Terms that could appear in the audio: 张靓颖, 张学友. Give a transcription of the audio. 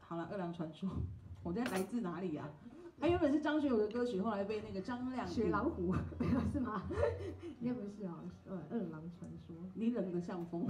好了，《恶良传说》，我这来自哪里呀、啊？它原本是张学友的歌曲，后来被那个张靓颖。雪老虎没有是吗？应该不是啊，《恶良传说》。你冷得像风。